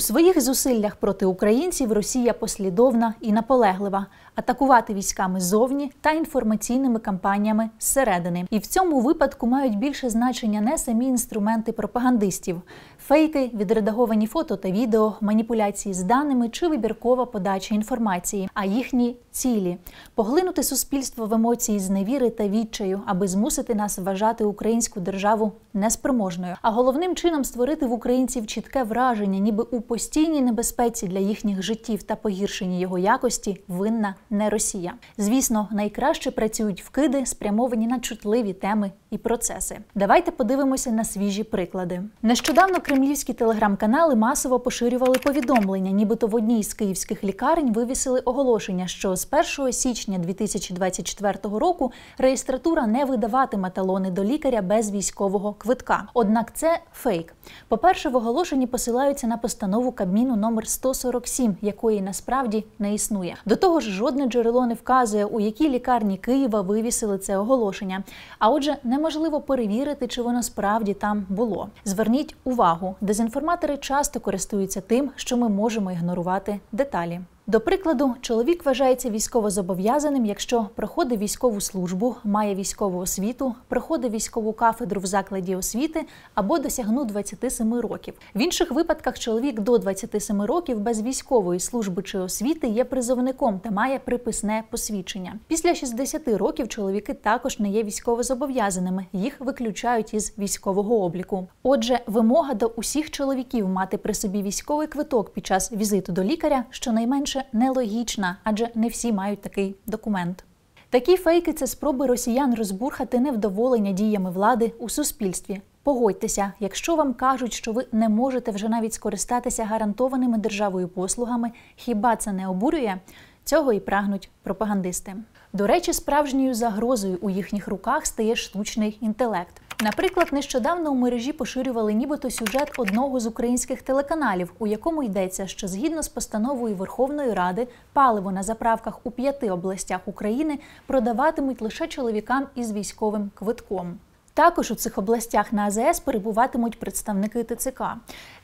У своїх зусиллях проти українців Росія послідовна і наполеглива – атакувати військами ззовні та інформаційними кампаніями зсередини. І в цьому випадку мають більше значення не самі інструменти пропагандистів – фейки, відредаговані фото та відео, маніпуляції з даними чи вибіркова подача інформації, а їхні цілі – поглинути суспільство в емоції зневіри та відчаю, аби змусити нас вважати українську державу неспроможною, а головним чином створити в українців чітке враження, ніби у постійній небезпеці для їхніх життів та погіршенні його якості винна не Росія. Звісно, найкраще працюють вкиди, спрямовані на чутливі теми і процеси. Давайте подивимося на свіжі приклади. Нещодавно кремлівські телеграм-канали масово поширювали повідомлення, нібито в одній з київських лікарень вивісили оголошення, що з 1 січня 2024 року реєстратура не видаватиме талони до лікаря без військового квитка. Однак це фейк. По-перше, в оголошенні посилаються на постанову Кабміну номер 147, якої насправді не існує. До того ж, жодне джерело не вказує, у якій лікарні Києва вивісили це оголошення. А отже, неможливо перевірити, чи воно справді там було. Зверніть увагу, дезінформатори часто користуються тим, що ми можемо ігнорувати деталі. До прикладу, чоловік вважається військовозобов'язаним, якщо проходив військову службу, має військову освіту, проходив військову кафедру в закладі освіти або досягнув 27 років. В інших випадках чоловік до 27 років без військової служби чи освіти є призовником та має приписне посвідчення. Після 60 років чоловіки також не є військовозобов'язаними, їх виключають із військового обліку. Отже, вимога до усіх чоловіків мати при собі військовий квиток під час візиту до лікаря щонайменше нелогічна, адже не всі мають такий документ. Такі фейки – це спроби росіян розбурхати невдоволення діями влади у суспільстві. Погодьтеся, якщо вам кажуть, що ви не можете вже навіть скористатися гарантованими державою послугами, хіба це не обурює? Цього і прагнуть пропагандисти. До речі, справжньою загрозою у їхніх руках стає штучний інтелект. Наприклад, нещодавно у мережі поширювали нібито сюжет одного з українських телеканалів, у якому йдеться, що згідно з постановою Верховної Ради паливо на заправках у 5 областях України продаватимуть лише чоловікам із військовим квитком. Також у цих областях на АЗС перебуватимуть представники ТЦК.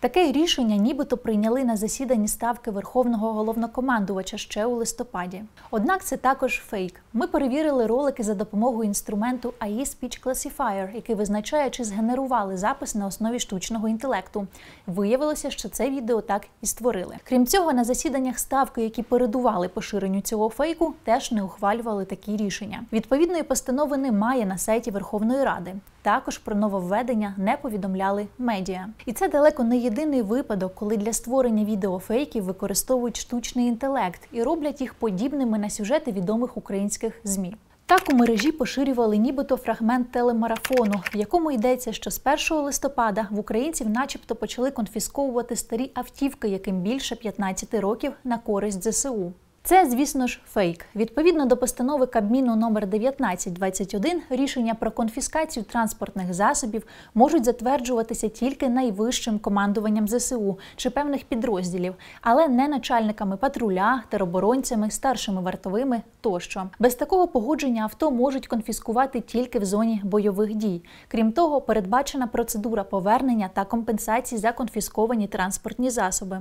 Таке рішення нібито прийняли на засіданні Ставки Верховного Головнокомандувача ще у листопаді. Однак це також фейк. Ми перевірили ролики за допомогою інструменту AI Speech Classifier, який визначає, чи згенерували запис на основі штучного інтелекту. Виявилося, що це відео так і створили. Крім цього, на засіданнях Ставки, які передували поширенню цього фейку, теж не ухвалювали такі рішення. Відповідної постанови немає на сайті Верховної Ради. Також про нововведення не повідомляли медіа. І це далеко не єдиний випадок, коли для створення відеофейків використовують штучний інтелект і роблять їх подібними на сюжети відомих українських ЗМІ. Так у мережі поширювали нібито фрагмент телемарафону, в якому йдеться, що з 1 листопада в українців начебто почали конфісковувати старі автівки, яким більше 15 років, на користь ЗСУ. Це, звісно ж, фейк. Відповідно до постанови Кабміну номер 1921, рішення про конфіскацію транспортних засобів можуть затверджуватися тільки найвищим командуванням ЗСУ чи певних підрозділів, але не начальниками патруля, тероборонцями, старшими вартовими тощо. Без такого погодження авто можуть конфіскувати тільки в зоні бойових дій. Крім того, передбачена процедура повернення та компенсації за конфісковані транспортні засоби.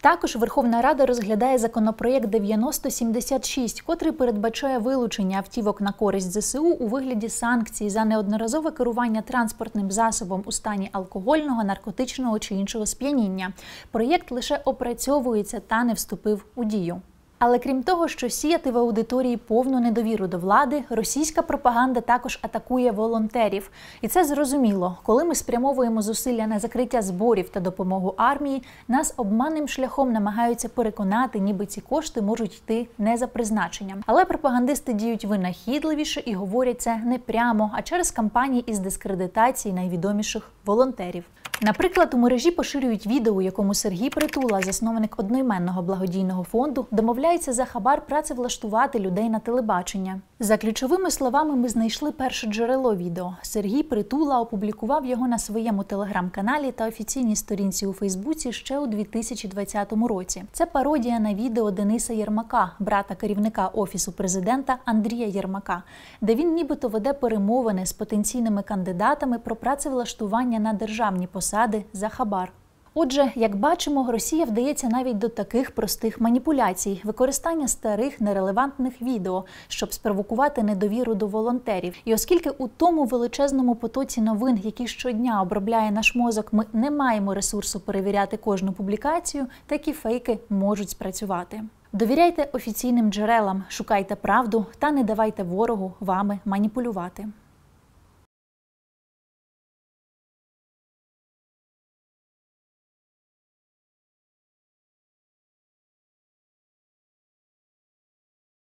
Також Верховна Рада розглядає законопроєкт 9076, котрий передбачає вилучення автівок на користь ЗСУ у вигляді санкцій за неодноразове керування транспортним засобом у стані алкогольного, наркотичного чи іншого сп'яніння. Проєкт лише опрацьовується та не вступив у дію. Але крім того, що сіяти в аудиторії повну недовіру до влади, російська пропаганда також атакує волонтерів. І це зрозуміло. Коли ми спрямовуємо зусилля на закриття зборів та допомогу армії, нас обманним шляхом намагаються переконати, ніби ці кошти можуть йти не за призначенням. Але пропагандисти діють винахідливіше і говорять це не прямо, а через кампанії із дискредитації найвідоміших волонтерів. Наприклад, у мережі поширюють відео, у якому Сергій Притула, засновник одноіменного благодійного фонду, домовляється за хабар працевлаштувати людей на телебачення. За ключовими словами, ми знайшли перше джерело відео. Сергій Притула опублікував його на своєму телеграм-каналі та офіційній сторінці у Фейсбуці ще у 2020 році. Це пародія на відео Дениса Єрмака, брата керівника Офісу президента Андрія Єрмака, де він нібито веде перемовини з потенційними кандидатами про працевлаштування на державні посади за хабар. Отже, як бачимо, Росія вдається навіть до таких простих маніпуляцій – використання старих нерелевантних відео, щоб спровокувати недовіру до волонтерів. І оскільки у тому величезному потоці новин, які щодня обробляє наш мозок, ми не маємо ресурсу перевіряти кожну публікацію, такі фейки можуть спрацювати. Довіряйте офіційним джерелам, шукайте правду та не давайте ворогу вами маніпулювати.